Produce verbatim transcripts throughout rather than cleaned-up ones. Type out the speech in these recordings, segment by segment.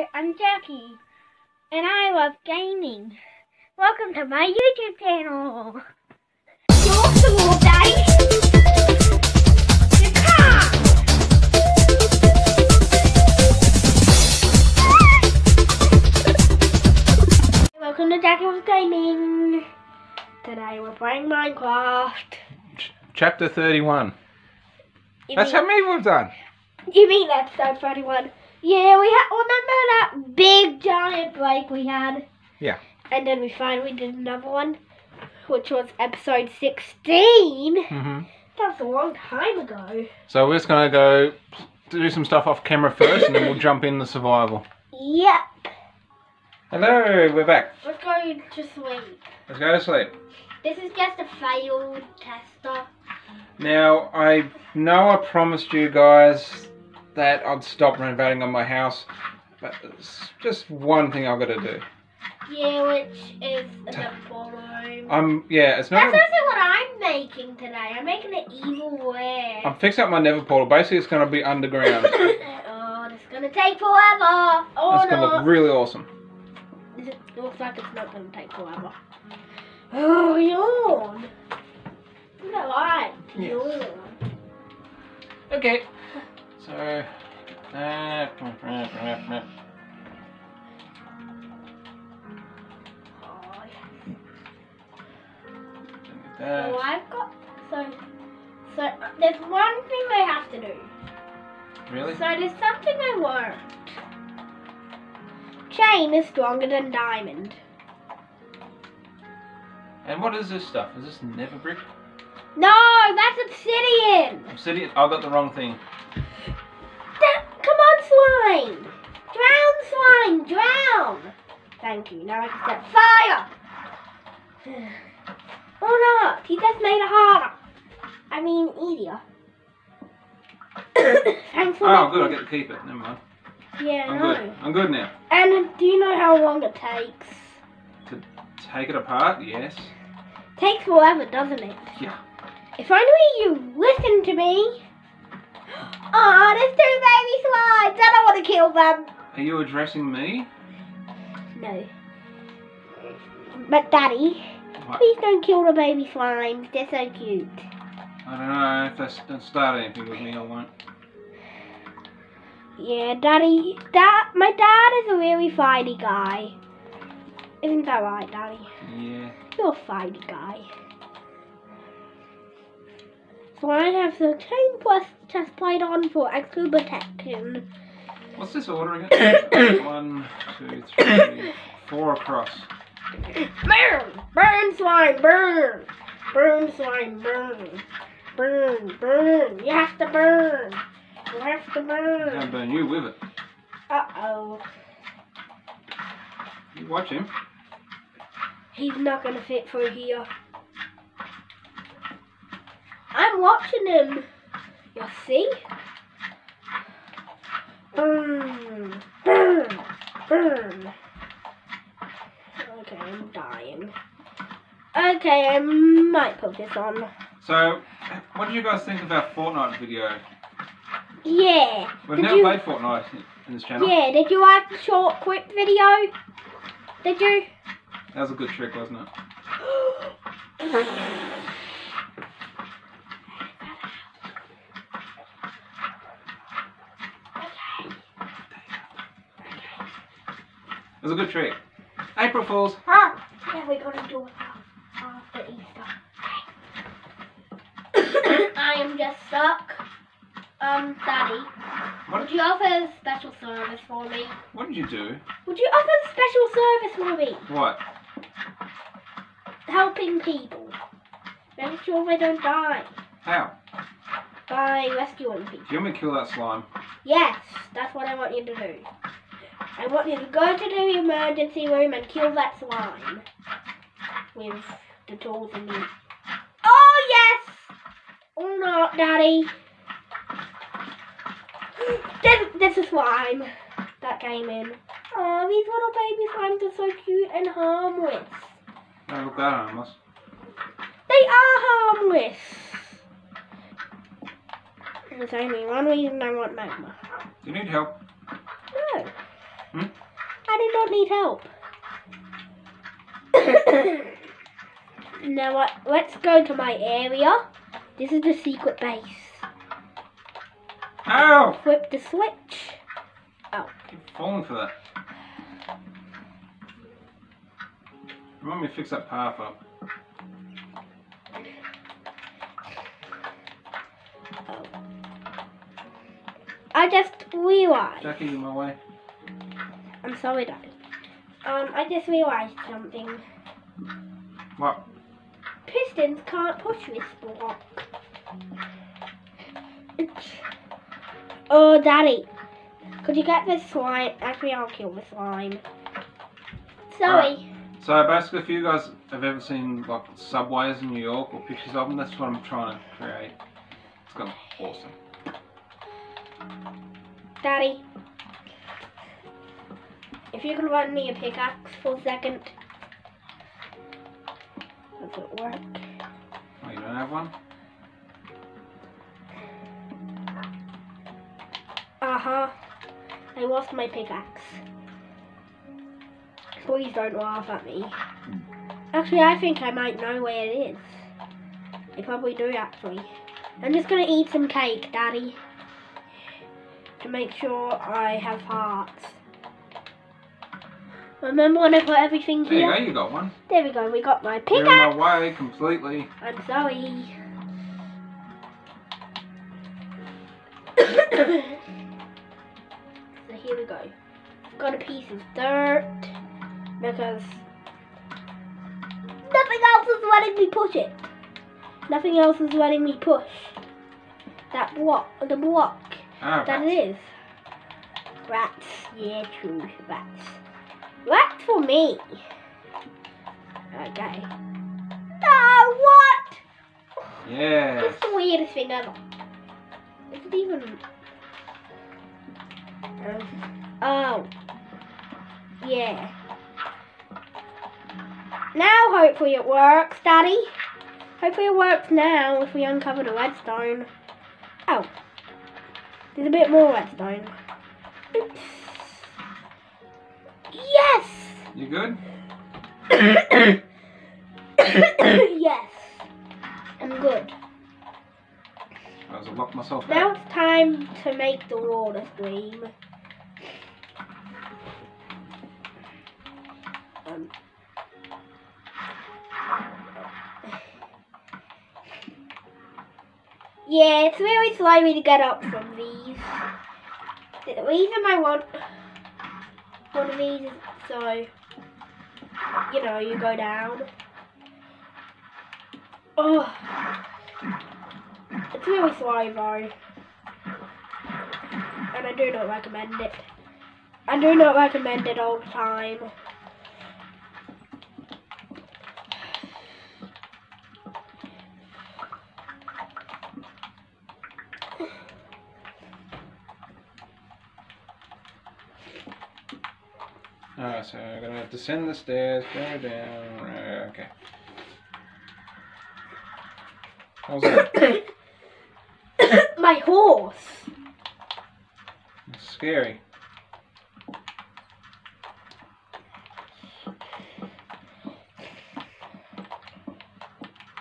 Hi, I'm Jackie, and I love gaming. Welcome to my YouTube channel. You're the wall, Daddy. The car. Welcome to Jackie loves gaming. Today we're playing Minecraft. Ch chapter thirty-one. You that's mean, how many we've done. You mean that's episode thirty-one? Yeah, we had. Remember that big giant break we had? Yeah. And then we finally did another one, which was episode sixteen. Mm-hmm. That was a long time ago. So we're just gonna go do some stuff off camera first, and then we'll jump in the survival. Yep. Hello, we're back. Let's go to sleep. Let's go to sleep. This is just a failed tester. Now I know I promised you guys that I'd stop renovating on my house, but it's just one thing I've got to do. Yeah, which is the ballroom. I'm yeah, it's not. That's also what I'm making today. I'm making an evil wear. I'm fixing up my Nether portal. Basically, it's going to be underground. Oh, it's going to take forever. Oh, it's going to look really awesome. It looks like it's not going to take forever. Oh, yawn. Look at that. Yawn. Okay. So, uh, so I've got so so uh, there's one thing I have to do. Really? So there's something I learned. Chain is stronger than diamond. And what is this stuff? Is this never brick? No, that's obsidian. Obsidian. I got the wrong thing. Slime! Drown, slime! Drown! Thank you, now I can set fire! Oh no, he just made it harder. I mean, easier. Thanks for oh, good, I get to keep it, never mind. Yeah, I'm no. Good. I'm good now. And do you know how long it takes? To take it apart, yes. Takes forever, doesn't it? Yeah. If only you listened to me. Oh, there's two baby slides! I don't want to kill them! Are you addressing me? No. But Daddy, what? Please don't kill the baby slimes. They're so cute. I don't know. If they don't start anything with me, I won't. Yeah, Daddy. Dad, my dad is a really fighty guy. Isn't that right, Daddy? Yeah. You're a fighty guy. So I have the chain plus chest plate on for extra protection. What's this order again? One, two, three, four across. Burn! Burn slime! Burn! Burn slime! Burn! Burn! Burn! You have to burn! You have to burn! I'm gonna burn you with it. Uh-oh. You watch him. He's not gonna fit through here. I'm watching him. You see? Burn, burn, burn. Okay, I'm dying. Okay, I might put this on. So, what did you guys think of our Fortnite video? Yeah. We've never played Fortnite in this channel. Yeah, did you like the short, quick video? Did you? That was a good trick, wasn't it? It was a good trick. April Fools! Ah! Yeah, we gotta do it after Easter. I am just stuck. Um, Daddy, what did would you, you offer a special service for me? What did you do? Would you offer a special service for me? What? Helping people. Making sure they don't die. How? By rescuing people. Do you want me to kill that slime? Yes, that's what I want you to do. I want you to go to the emergency room and kill that slime with the tools and the... Oh, yes! Or not, Daddy. There's, there's a slime that came in. Oh, these little baby slimes are so cute and harmless. No, look, they're harmless. They are harmless. There's only one reason I want magma. Do you need help? No. Hmm? not need help. Now I, let's go to my area. This is the secret base. Ow! Flip the switch. Oh. I keep falling for that. Remind me to fix that path up. Oh. I just realised. Jackie's in my way. I'm sorry, Daddy. Um, I just realised something. What? Pistons can't push this block. Oh, Daddy. Could you get this slime? Actually, I'll kill the slime. Sorry. Right. So basically, if you guys have ever seen like subways in New York or pictures of them, that's what I'm trying to create. It's gonna be awesome. Daddy, if you could run me a pickaxe for a second. Does it work? Oh, you don't have one? Uh-huh. I lost my pickaxe. Please don't laugh at me. Actually, I think I might know where it is. I probably do, actually. I'm just going to eat some cake, Daddy. To make sure I have hearts. Remember when I put everything here? There you go, you got one. There we go, we got my pickaxe. You're in my way completely. I'm sorry. So here we go. Got a piece of dirt. Because nothing else is letting me push it. Nothing else is letting me push that block, the block oh, that rats. It is. Rats, yeah, true, rats. Rats for me. Okay. No, what? Yeah. It's the weirdest thing ever. Is it even? Um, oh, yeah. Now hopefully it works, Daddy. Hopefully it works now if we uncover the redstone. Oh. There's a bit more redstone. Oops. Yes! You good? Yes. I'm good. I was locked myself out. Now it's time to make the water stream. Um Yeah, it's really slimy to get up from these. The reason I want one of these is so, you know, you go down. Oh, it's really slimy though. And I do not recommend it. I do not recommend it all the time. Alright, so I'm going to have to descend the stairs, go down, uh, okay. What was that? My horse! That's scary.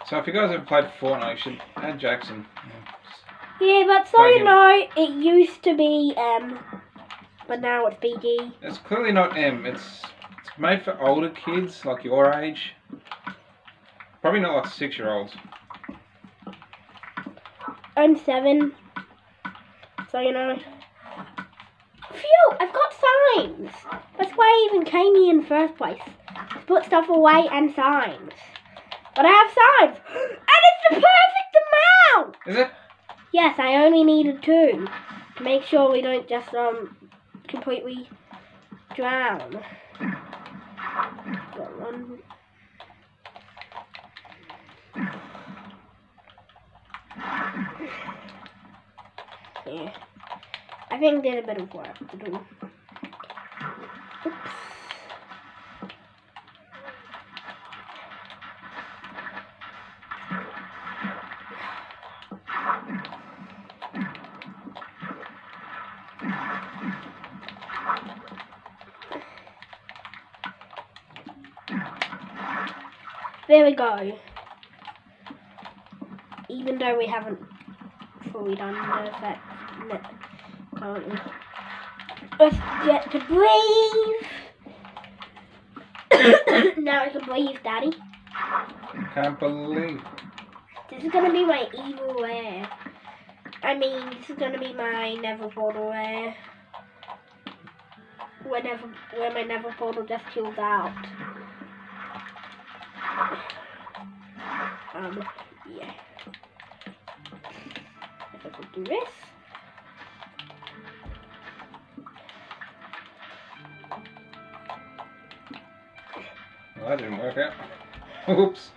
So if you guys ever played Fortnite, you should add Jackson. Yeah, but so you know, it used to be, um... but now it's B D. It's clearly not M. It's, it's made for older kids, like your age. Probably not like six-year-olds. I'm seven. So, you know. Phew! I've got signs! That's why I even came here in the first place. I put stuff away and signs. But I have signs! And it's the perfect amount! Is it? Yes, I only needed two. To make sure we don't just, um... completely drown. Got one. Yeah. I think there's a bit of work to do. Oops. There we go. Even though we haven't fully done that currently. Let's get to breathe. Now I can breathe, Daddy. I can't believe. This is gonna be my evil lair. I mean, this is gonna be my Nether portal lair. Where, never, where my Nether portal just chills out. Um, yeah. If I could do this. Well, that didn't work out. Oops.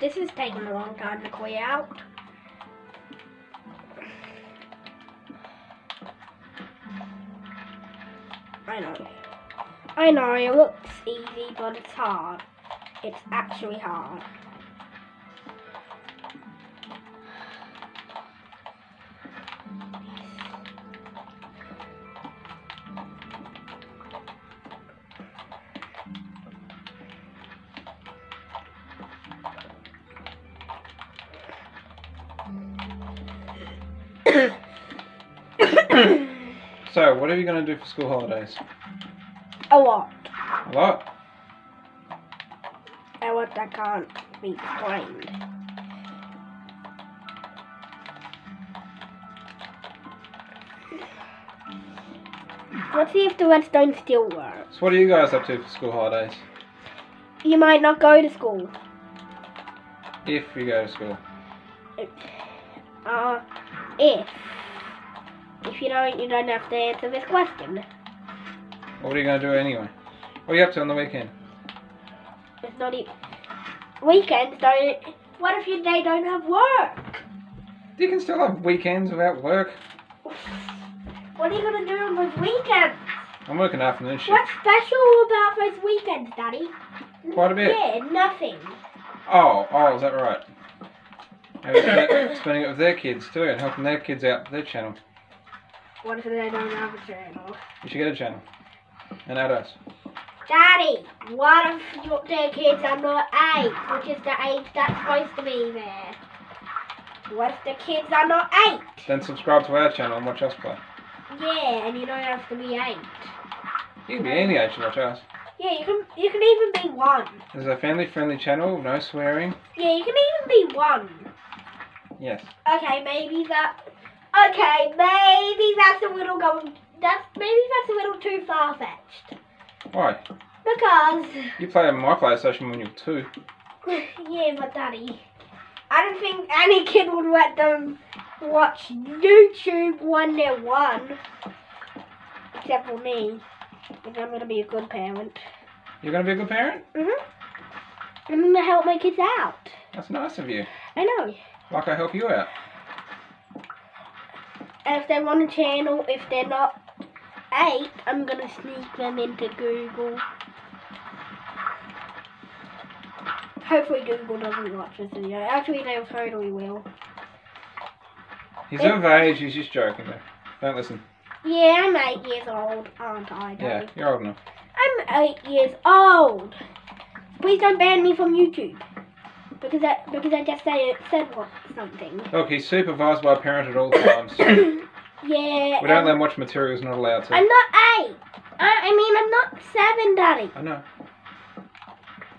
This is taking a long time to clear out. I know. I know, it looks easy, but it's hard. It's actually hard. So, what are you going to do for school holidays? A lot. A lot? A lot that can't be explained. Let's see if the redstone still works. So what are you guys up to for school holidays? You might not go to school. If you go to school. Uh, if. If you don't, you don't have to answer this question. What are you going to do anyway? What are you up to on the weekend? It's not even... Weekends don't... What if you, they don't have work? You can still have weekends without work. What are you going to do on those weekends? I'm working afternoon shift. What's special about those weekends, Daddy? Quite a bit. Yeah, nothing. Oh, oh, is that right? Spending it with their kids too and helping their kids out with their channel. What if they don't have a channel? You should get a channel. And add us. Daddy, what if your, their kids are not eight, which is the age that's supposed to be there? What if the kids are not eight? Then subscribe to our channel and watch us play. Yeah, and you don't have to be eight. You can be any age to watch us. Yeah, you can you can even be one. There's a family-friendly channel, no swearing. Yeah, you can even be one. Yes. Okay, maybe that... Okay, maybe that's a little going. That's maybe that's a little too far fetched. Why? Because you play in my PlayStation when you're two. Yeah, but Daddy, I don't think any kid would let them watch YouTube when they're one, except for me. Because I'm gonna be a good parent. You're gonna be a good parent? Mhm. I'm gonna help my kids out. That's nice of you. I know. Like I help you out. And if they want a channel, if they're not eight, I'm going to sneak them into Google. Hopefully Google doesn't watch this video. Actually, they totally will. He's if, of age, he's just joking though. Don't listen. Yeah, I'm eight years old, aren't I? Daddy? Yeah, you're old enough. I'm eight years old. Please don't ban me from YouTube. Because I, because I just say, said what, something. Look, he's supervised by a parent at all times. Yeah. We don't um, let him watch material, he's not allowed to. I'm not eight. I, I mean, I'm not seven, Daddy. I know.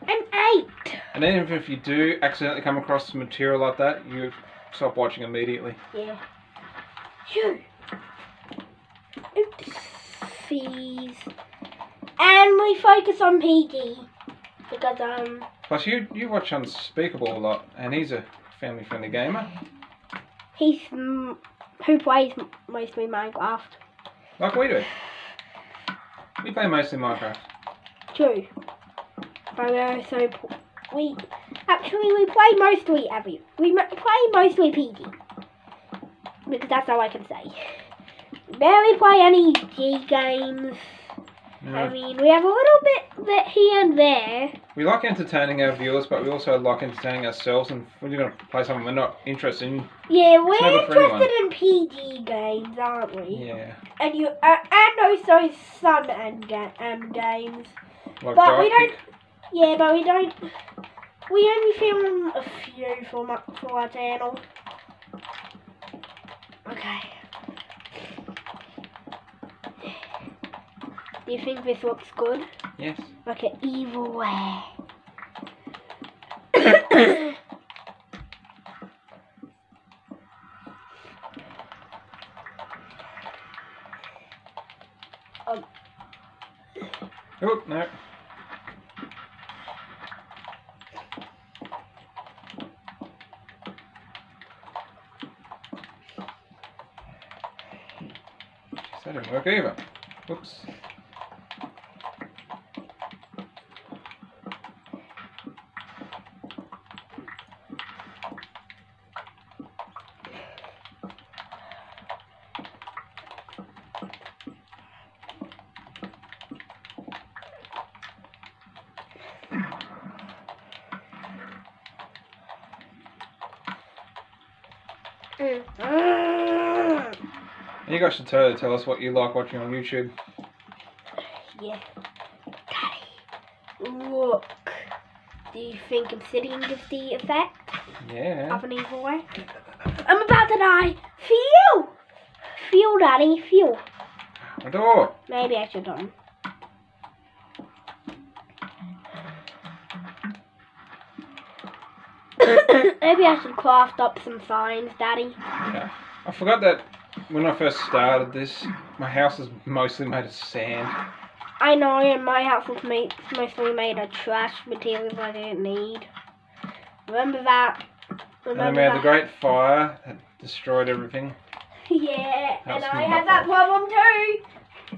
I'm eight. And even if you do accidentally come across some material like that, you stop watching immediately. Yeah. Phew. Oopsies. And we focus on P G. Because, um... Plus, you you watch Unspeakable a lot, and he's a family-friendly gamer. He's mm, who plays mostly Minecraft. Like we do. We play mostly Minecraft. True. But we also we actually we play mostly every we play mostly P G because that's all I can say. Barely play any G games. No. I mean, we have a little bit, bit here and there. We like entertaining our viewers, but we also like entertaining ourselves, and we're going to play something we're not interested in. Yeah, we're interested in P G games, aren't we? Yeah. And you uh, and also some end ga um, games. Like but we don't. Pick. Yeah, but we don't We only film a few for, my, for our channel. Okay. Do you think this looks good? Yes. Like an evil way. um. Oh, no. That didn't work either. Oops. You guys should totally tell us what you like watching on YouTube. Yeah. Daddy, look. Do you think obsidian gives the effect? Yeah. Of an evil way? I'm about to die. Feel! Feel, Daddy, feel. My door. Maybe I should on. Maybe I should craft up some signs, Daddy. Yeah. I forgot that. When I first started this, my house is mostly made of sand. I know, and my house was made, mostly made of trash materials I didn't need. Remember that? Remember and then we had that? The great fire that destroyed everything. Yeah, and I had that problem too.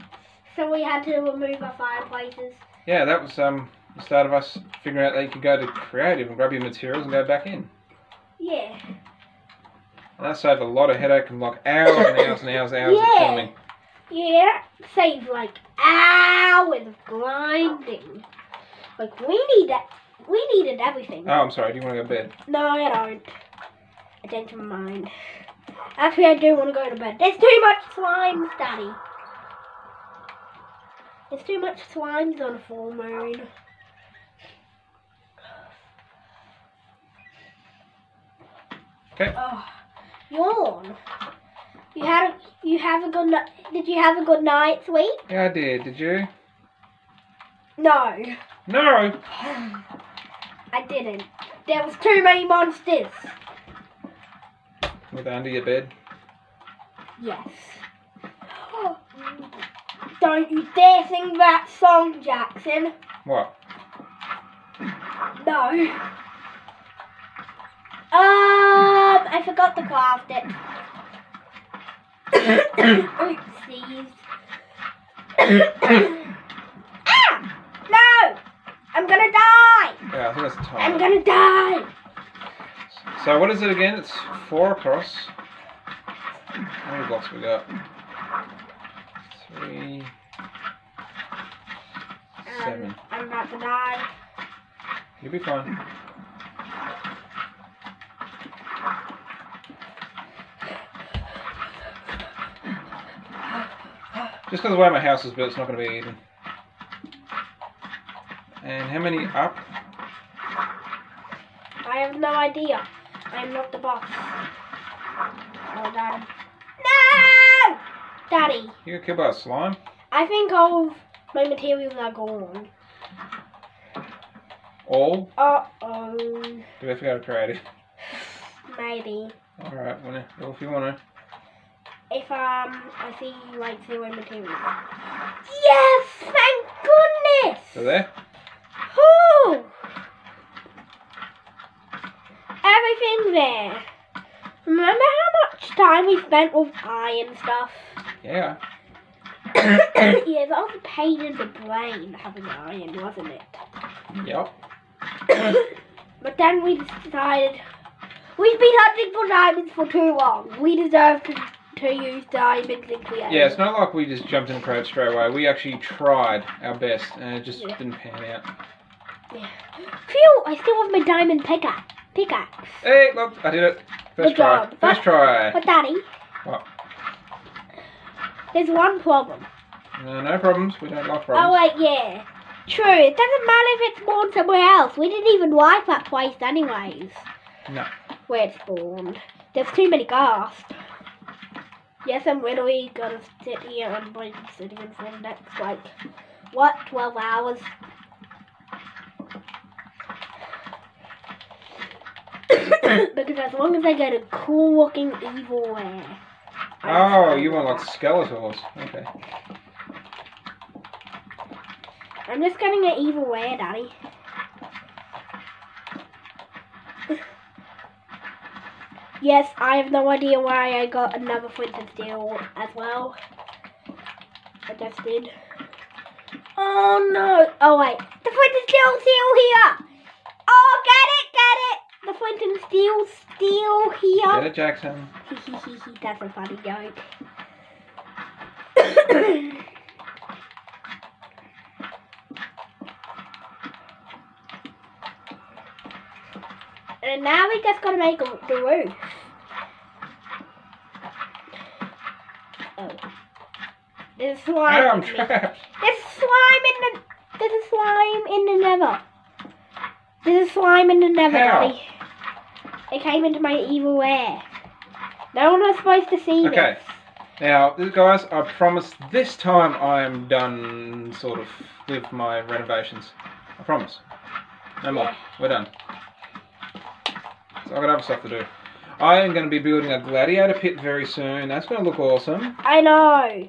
So we had to remove our fireplaces. Yeah, that was um the start of us figuring out that you could go to creative and grab your materials and go back in. Yeah. And that saved a lot of headache and like hours and hours and hours and hours yeah. of filming. Yeah, saved like hours of grinding. Like we need that. We needed everything. Oh, I'm sorry. Do you want to go to bed? No, I don't. I changed my mind. Actually, I do want to go to bed. There's too much slime, Daddy. There's too much slimes on a full moon. Okay. Oh. Yawn. You had a, you have a good night. Did you have a good night, sweet? Yeah, I did. Did you? No. No. I didn't. There was too many monsters. Were they under your bed? Yes. Oh. Don't you dare sing that song, Jackson. What? No. Um, I forgot to craft it. Oopsies. Ah! No! I'm gonna die! Yeah, I think that's time. I'm gonna die! So what is it again? It's four across. How many blocks we got? Three... Seven. Um, I'm about to die. You'll be fine. Just because of the way my house is built, it's not going to be even. And how many up? I have no idea. I'm not the boss. Oh, Daddy. No! Daddy. You get killed by a slime? I think all my materials are gone. All? Uh-oh. Do we have to go to creative? Maybe. Alright, well, if you want to. If um, I see you like zero materials. Yes! Thank goodness! So there? Whoo! Everything there. Remember how much time we spent with iron stuff? Yeah. Yeah, that was a pain in the brain having iron, wasn't it? Yep. But then we decided we've been hunting for diamonds for too long. We deserve to. To use diamonds and creative. Yeah, it's not like we just jumped in creative straight away. We actually tried our best and it just yeah. didn't pan out. Yeah. Phew! I still have my diamond pickaxe. Pickaxe. Hey, look, I did it. First Good try. Job. First but, try. But Daddy. What? There's one problem. No, no problems. We don't like problems. Oh wait, yeah. True, it doesn't matter if it's spawned somewhere else. We didn't even like that place anyways. No. Where it spawned. There's too many ghasts. Yes, I'm really gonna sit here and be sitting in for the next, like, what, twelve hours? Because as long as I get a cool looking evil wear. Oh, you want like skeletals. Okay. I'm just getting an evil wear, Daddy. Yes, I have no idea why I got another Flint and Steel as well. I just did. Oh no! Oh wait, the Flint and Steel still here! Oh, get it, get it! The Flint and Steel still here. Get it, Jackson. That's a funny joke. And now we just gotta make the roof. Oh. There's slime. I'm trapped. There's slime in the there's a slime in the nether. There's a slime in the nether, Daddy. It came into my evil lair. No one was supposed to see this. Okay. Now, guys, I promise this time I am done sort of with my renovations. I promise. No more. Yeah. We're done. I've got other stuff to do. I am going to be building a gladiator pit very soon. That's going to look awesome. I know.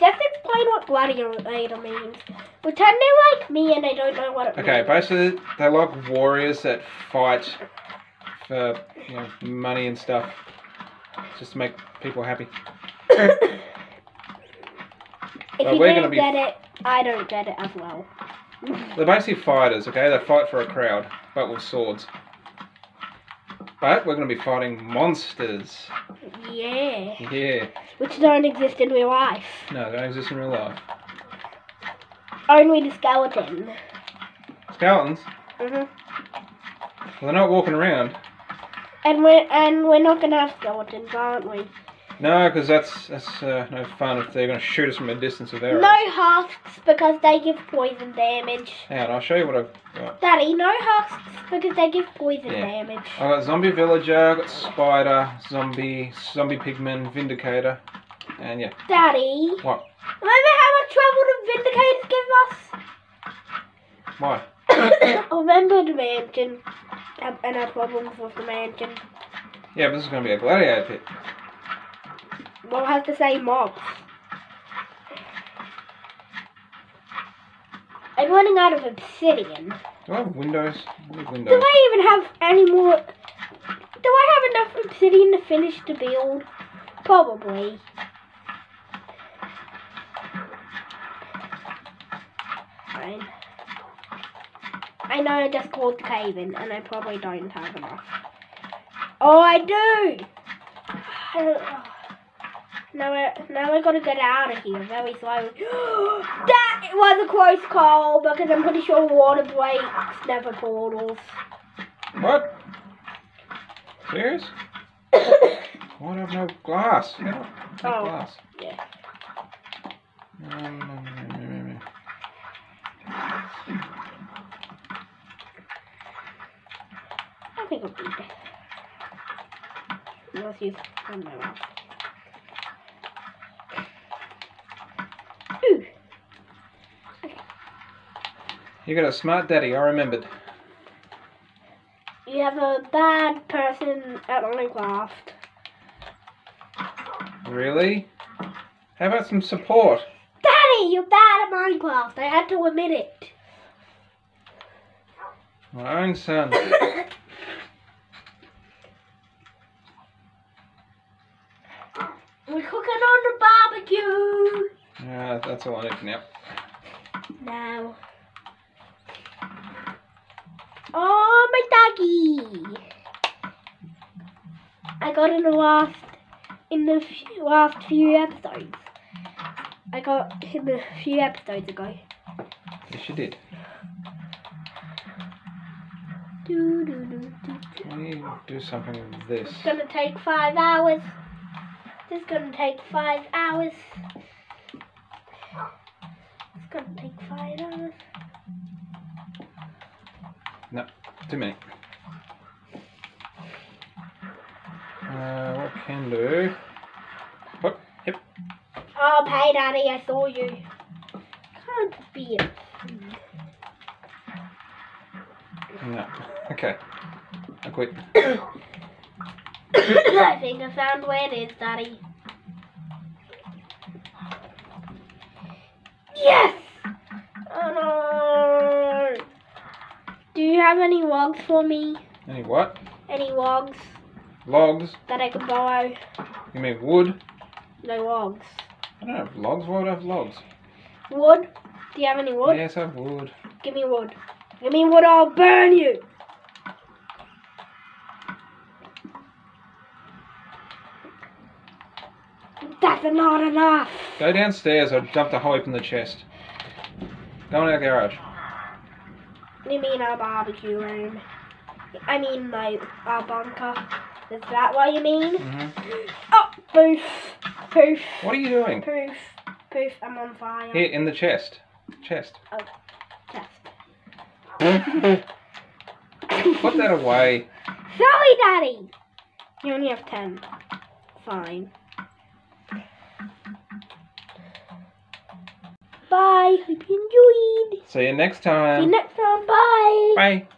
Just explain what gladiator means. Pretend they're like me and they don't know what it okay, means. Okay, basically they're like warriors that fight for, you know, money and stuff. Just to make people happy. If well, you don't get it, I don't get it as well. They're basically fighters, okay? They fight for a crowd, but with swords. But we're going to be fighting monsters. Yeah. Yeah. Which don't exist in real life. No, they don't exist in real life. Only the skeleton. Skeletons? Mm-hmm. Well, they're not walking around. And we're, and we're not going to have skeletons, aren't we? No, because that's, that's uh, no fun if they're going to shoot us from a distance with arrows. No husks, because they give poison damage. Hang on, I'll show you what I've got. Daddy, no husks, because they give poison yeah. damage. I've got zombie villager, I've got spider, zombie, zombie pigman, vindicator, and yeah. Daddy. What? Remember how much trouble the vindicators give us? Why? I remember the mansion, and our problems with the mansion. Yeah, but this is going to be a gladiator pit. We'll have to say mobs. I'm running out of obsidian. Do I have windows? windows? Do I even have any more? Do I have enough obsidian to finish the build? Probably. Fine. I know I just called cave-in and I probably don't have enough. Oh, I do! I don't know. Now we're, now we've got to get out of here very slowly. That was a close call because I'm pretty sure water breaks never portals. What? Serious? Why do I have no glass? No, no oh, glass. Yeah. No, no, no, no, no, no. I think I'll be there. Let's use somewhere else. You got a smart daddy, I remembered. You have a bad person at Minecraft. Really? How about some support? Daddy, you're bad at Minecraft. I had to admit it. My own son. We're cooking on the barbecue. Yeah, that's all I need for now. Now. Oh, my doggy! I got in the last, in the few, last few episodes. I got him a few episodes ago. Yes, you did. Do, do, do, do, do. I need to do something with this. It's gonna take five hours. It's gonna take five hours. It's gonna take five hours. No, too many. Uh, what can do? Oh, yep. Oh, hey, Daddy, I saw you. Can't be a food. No. Okay. I'll quit. I think I found where it is, Daddy. Yes! Oh no! Do you have any logs for me? Any what? Any logs. Logs? That I can borrow. You mean wood? No, logs. I don't have logs. Why would I have logs? Wood? Do you have any wood? Yes, I have wood. Give me wood. Give me wood or I'll burn you! That's not enough! Go downstairs or dump the whole heap in the chest. Go in our garage. You mean our barbecue room? I mean my, our bunker. Is that what you mean? Mm-hmm. Oh! Poof! Poof! What are you doing? Poof! Poof! I'm on fire. Here, in the chest. Chest. Oh. Chest. Put that away. Sorry, Daddy! You only have ten. Fine. Bye! Hope you enjoyed! See you next time! See you next time! Bye! Bye!